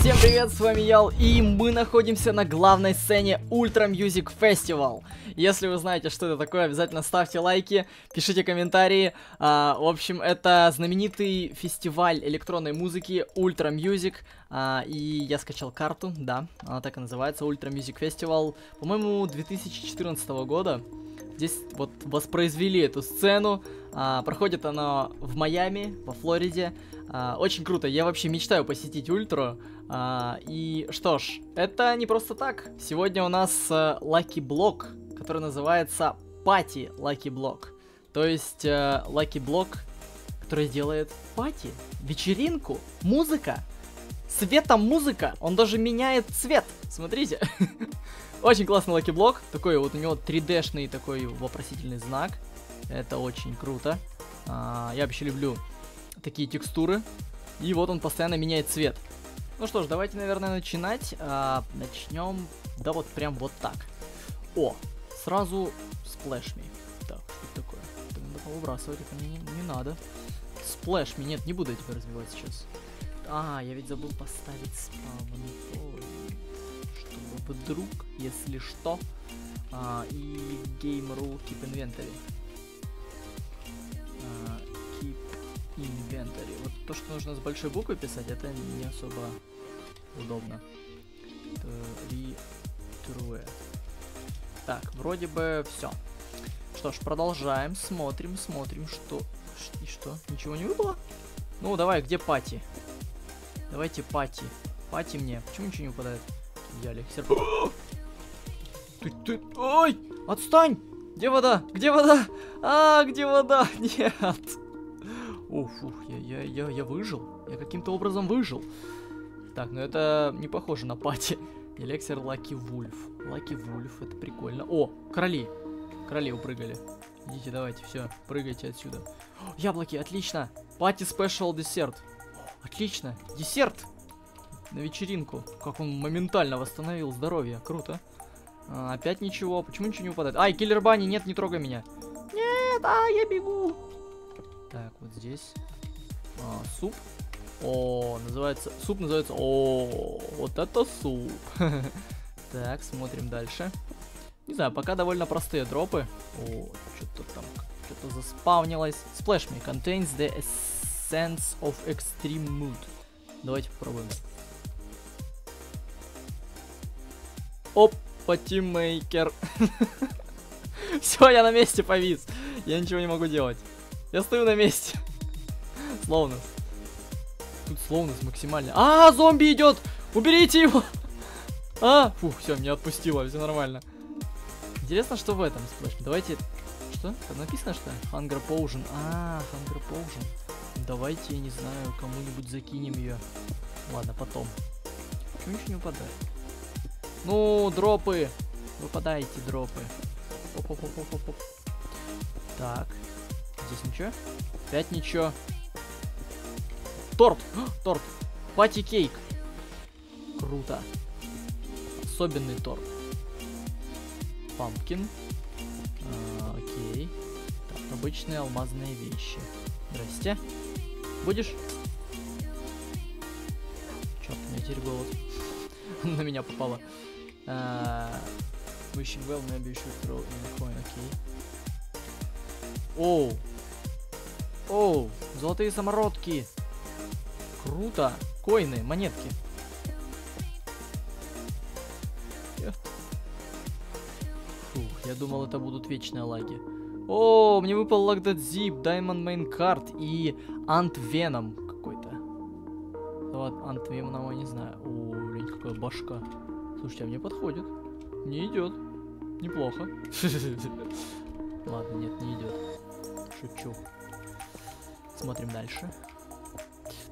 Всем привет, с вами Ял, и мы находимся на главной сцене Ultra Music Festival. Если вы знаете, что это такое, обязательно ставьте лайки, пишите комментарии. В общем, это знаменитый фестиваль электронной музыки Ultra Music. И я скачал карту, да, она так и называется, Ultra Music Festival, по-моему, 2014 года. Здесь вот воспроизвели эту сцену. Проходит она в Майами, во Флориде. Очень круто, я вообще мечтаю посетить Ультру. И что ж, это не просто так. Сегодня у нас Lucky Block, который называется Пати Lucky Block. То есть Lucky Block, который делает пати, вечеринку, музыка, светомузыка. Он даже меняет цвет, смотрите. Очень классный Lucky Block, такой вот у него 3D-шный такой вопросительный знак. Это очень круто. Я вообще люблю такие текстуры. И вот он постоянно меняет цвет. Ну что ж, давайте, наверное, начинать. Начнем, да, вот прям вот так. О, сразу сплэш ми. Так, что такое? Это надо повыбрасывать, это мне не надо. Сплэш ми, нет, не буду я тебя развивать сейчас. А, я ведь забыл поставить спавн, чтобы вдруг, если что. И game rule keep inventory. Инвентарь. Вот то, что нужно с большой буквы писать, это не особо удобно. Так, вроде бы все. Что ж, продолжаем, смотрим, что? Ничего не выпало? Ну, давай, где пати? Давайте пати. Пати мне. Почему ничего не выпадает? Ялексер. Ты, ой, отстань! Где вода? Где вода? А, где вода? Нет. Ух, я выжил. Я каким-то образом выжил. Так, ну это не похоже на пати. Ялексер Лаки Вульф. Лаки Вульф, это прикольно. О, короли. Короли упрыгали. Идите, давайте, все, прыгайте отсюда. О, яблоки, отлично. Пати спешл десерт. Отлично, десерт. На вечеринку. Как он моментально восстановил здоровье. Круто. А, опять ничего. Почему ничего не выпадает? Ай, киллер бани, нет, не трогай меня. Нет, я бегу. Так, вот здесь суп. О, называется суп, называется. О, вот это суп. Так, смотрим дальше. Не знаю, пока довольно простые дропы. О, что-то там, что-то заспавнилось. Splash me contains the essence of extreme mood. Давайте попробуем. Оп, ПАТИМЕЙКЕР. Все, я на месте повис. Я ничего не могу делать. Я стою на месте. Словнес. Тут словнес максимально. А, зомби идет! Уберите его! А! Фух, все, меня отпустило, все нормально. Интересно, что в этом сплэшке. Давайте. Что? Там написано, что? Hunger Potion. А, Hunger Potion. Давайте, я не знаю, кому-нибудь закинем ее. Ладно, потом. Почему ничего не выпадает? Ну, дропы! Выпадайте, дропы. Оп-оп-оп-оп-оп. Так. Здесь ничего? Опять ничего. Торт! А, торт! Пати-кейк! Круто! Особенный торт. Пампкин. Окей. Так, обычные алмазные вещи. Здрасте. Будешь? Черт, у меня теперь голод. На меня попало. Wishing well, maybe you should throw in a coin. Окей. Оу! Оу, золотые самородки. Круто. Коины, монетки. Фух, я думал, это будут вечные лаги. О, мне выпал Локдадзип, Diamond Main Card и Антвеном какой-то. Вот, Антвеном, я не знаю. О, блин, какая башка. Слушайте, а мне подходит. Не идет. Неплохо. Ладно, нет, не идет. Шучу. Смотрим дальше.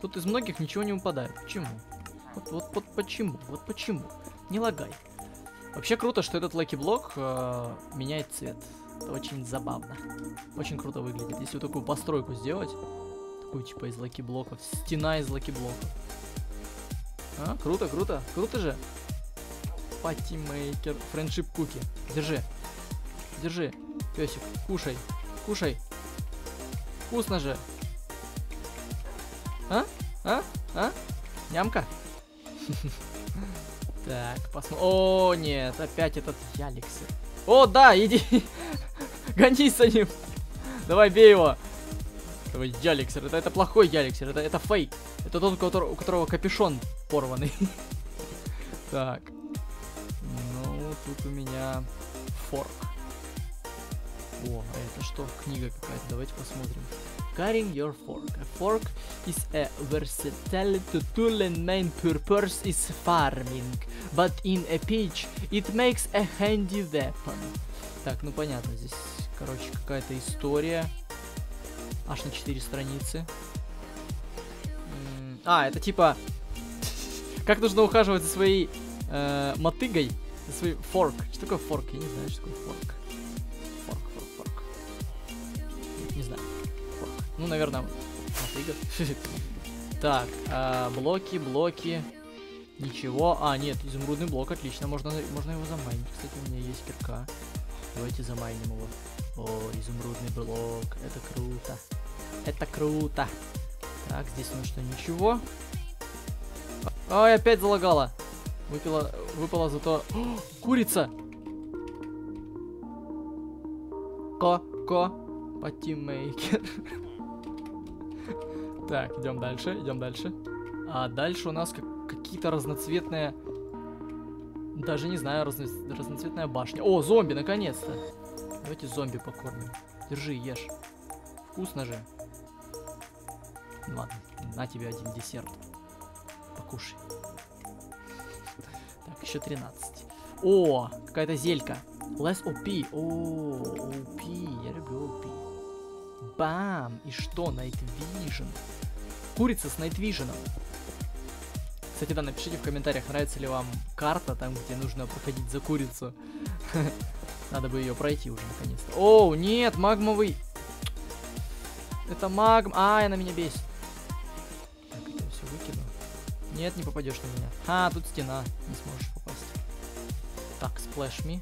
Тут из многих ничего не выпадает. Почему? Вот почему? Вот почему? Не лагай. Вообще круто, что этот Lucky Block меняет цвет. Это очень забавно. Очень круто выглядит. Если вот такую постройку сделать, такую типа из Lucky Block'ов, стена из Lucky Block'ов. А, круто, круто. Круто же. Патимейкер. Френдшип куки. Держи. Держи. Песик, кушай. Кушай. Вкусно же. А? А? А? Нямка? Так, посмотрим. О, нет, опять этот Ялексер. О, да, иди. Гонись за ним. Давай, бей его. Давай, Ялексер. Это плохой Ялексер. Это фейк. Это тот, у которого капюшон порванный. Так. Ну, тут у меня форк. О, это что? Книга какая-то. Давайте посмотрим. Carrying your fork. A fork is a versatile tool and main purpose is farming, but in a pinch it makes a handy weapon. Так, ну понятно, здесь, короче, какая-то история. Аж на 4 страницы. А, это типа... Как нужно ухаживать за своей мотыгой, за своей форк. Что такое форк? Я не знаю, что такое форк. Форк. Не знаю. Ну, наверное, мотыга. Так, блоки. Ничего. А, нет, изумрудный блок, отлично. Можно его замайнить. Кстати, у меня есть кирка. Давайте замайним его. О, изумрудный блок. Это круто. Так, здесь ну что, ничего. Ой, опять залагала. Выпала зато... О, курица! ПАТИМЕЙКЕР. Так, идем дальше. А дальше у нас какие-то разноцветные... Даже не знаю, разноцветная башня. О, зомби, наконец-то. Давайте зомби покормим. Держи, ешь. Вкусно же. Ладно, на тебе один десерт. Покушай. Так, еще 13. О, какая-то зелька. Less OP. О, OP. Я люблю OP. Бам! И что? Night Vision. Курица с Night Vision. Кстати, да, напишите в комментариях, нравится ли вам карта, там, где нужно походить за курицу. Надо бы ее пройти уже, наконец-то. О, нет, магмовый. Это магм. А, она меня бесит. Так, я все выкину. Нет, не попадешь на меня. А, тут стена. Не сможешь попасть. Так, сплэш ми.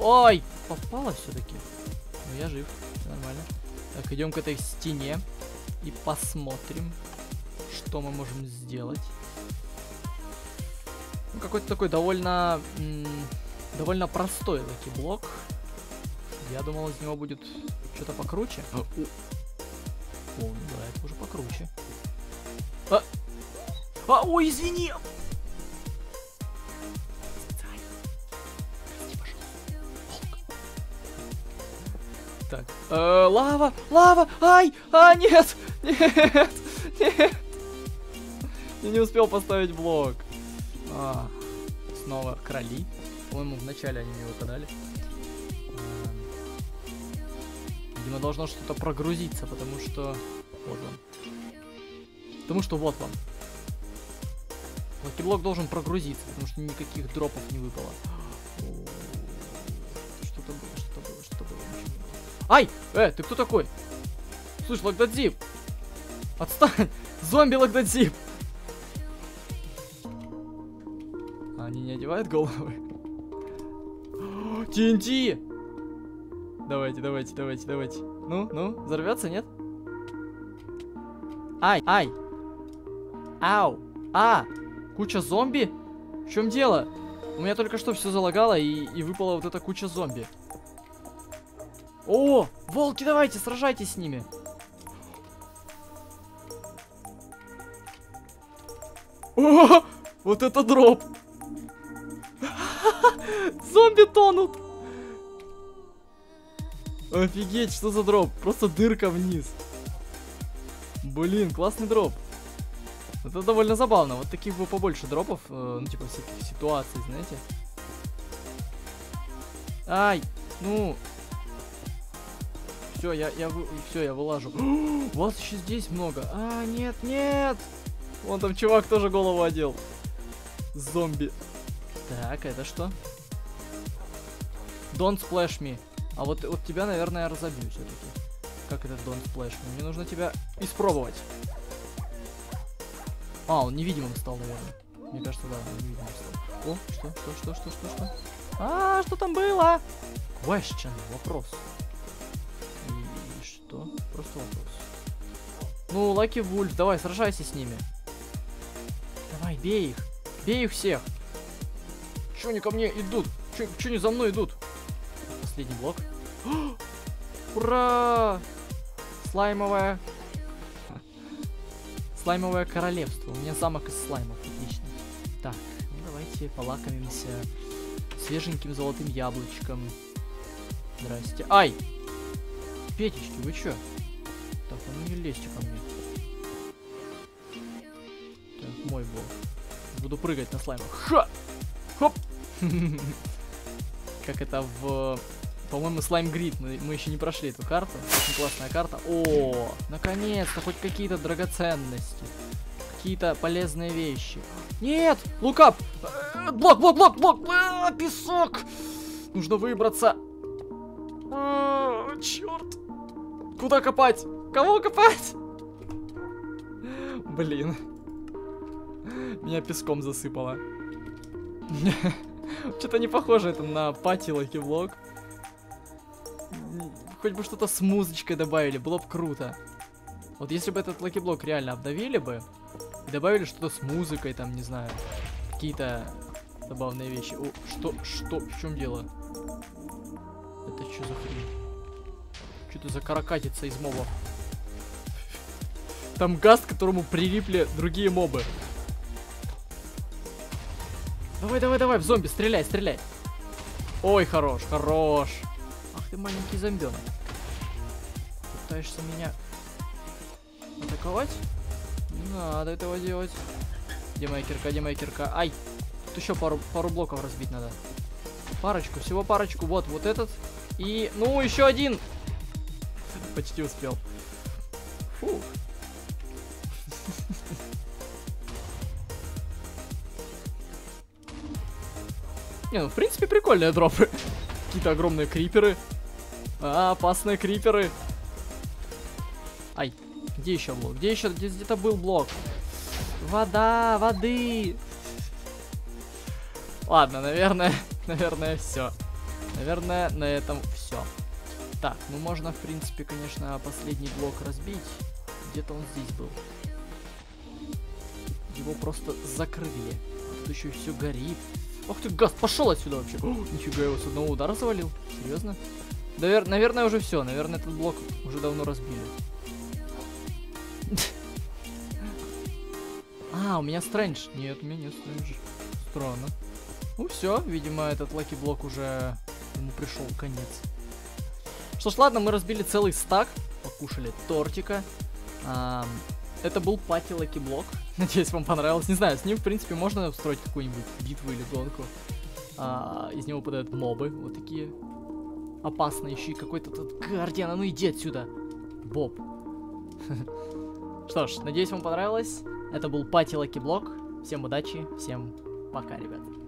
Ой! Попало все-таки. Ну, я жив. Нормально. Так, идем к этой стене и посмотрим, что мы можем сделать. Ну, какой-то такой довольно простой Lucky Block. Я думал, из него будет что-то покруче. О, ну да, это уже покруче. Ой, извини! Так. Лава! Ай! А, нет! Я не успел поставить блок. А, снова короли. По-моему, вначале они мне его подали. Видимо, должно что-то прогрузиться, потому что... Вот он. Локиблок должен прогрузиться, потому что никаких дропов не выпало. Что-то было. Ай! Ты кто такой? Слышь, Локдадзип! Отстань! Зомби Локдадзип! Они не одевают головы? ТНТ! Давайте. Ну, взорвется, нет? Ай! Ау! А! Куча зомби? В чем дело? У меня только что все залагало и выпала вот эта куча зомби. О, волки, давайте, сражайтесь с ними. О, вот это дроп. Зомби тонут. Офигеть, что за дроп? Просто дырка вниз. Блин, классный дроп. Это довольно забавно. Вот таких бы побольше дропов, ну типа всяких ситуаций, знаете. Ай, ну... Все, я вылажу. У вас еще здесь много. А, нет. Вон там чувак тоже голову одел. Зомби. Так, это что? Don't splash me. А вот тебя, наверное, я разобью все-таки. Как это don't splash me? Мне нужно тебя испробовать. А, он невидимым стал, наверное. Мне кажется, да, он невидимым стал. О, что? А, что там было? Question, вопрос. Просто вопрос. Ну, Лаки Вульф, давай, сражайся с ними. Давай, бей их. Бей их всех. Чё они ко мне идут? Чё они за мной идут? Последний блок. Ура! Слаймовая. Слаймовое королевство. У меня замок из слаймов. Отлично. Так, ну давайте полакомимся свеженьким золотым яблочком. Здрасте. Ай! Петечки, вы чё? Так, а ну не лезьте ко мне. Так, мой блок. Буду прыгать на слаймах. Ха! Хоп! Как это в... По-моему, Слайм Грид. Мы еще не прошли эту карту. Очень классная карта. О, наконец-то хоть какие-то драгоценности. Какие-то полезные вещи. Нет! Лукап! Блок, блок, блок, блок! Песок! Нужно выбраться. Черт! Куда копать? Кого копать? Блин. Меня песком засыпало. Что-то не похоже это на пати Лаки Блок. Хоть бы что-то с музычкой добавили, было бы круто. Вот если бы этот Лаки Блок реально обновили бы, добавили что-то с музыкой, там, не знаю, какие-то забавные вещи. О, что, в чем дело? Это что за хрень? Что-то за каракатица из мобов. Там газ, к которому прилипли другие мобы. Давай, давай, давай, в зомби, стреляй, стреляй. Ой, хорош, хорош. Ах ты маленький зомбёнок. Пытаешься меня атаковать? Не надо этого делать. Где моя кирка, где моя кирка? Ай! Тут еще пару блоков разбить надо. Парочку, всего парочку. Вот, вот этот. И, ну, еще один. Почти успел. Фу. Не, ну, в принципе, прикольные дропы. Какие-то огромные криперы. А, опасные криперы. Ай, где еще блок? Где еще? Где-то был блок. Вода, воды. Ладно, наверное, все. Наверное, на этом все. Так, ну можно, в принципе, конечно, последний блок разбить. Где-то он здесь был. Его просто закрыли. Тут еще все горит. Ох ты, газ, пошел отсюда вообще. Нифига, я его с одного удара завалил. Серьезно? Наверное, уже все. Наверное, этот блок уже давно разбили. А, у меня Стрэндж. Нет, у меня нет Стрэндж. Странно. Ну все, видимо, этот Лаки Блок уже... Ему пришел конец. Что ж, ладно, мы разбили целый стак. Покушали тортика. Это был пати Лаки Блок. Надеюсь, вам понравилось. Не знаю, с ним, в принципе, можно устроить какую-нибудь битву или гонку. Из него падают мобы. Вот такие опасные. Ищи какой-то тут гардиан. А ну иди отсюда, Боб. Что ж, надеюсь, вам понравилось. Это был пати Лаки Блок. Всем удачи, всем пока, ребят.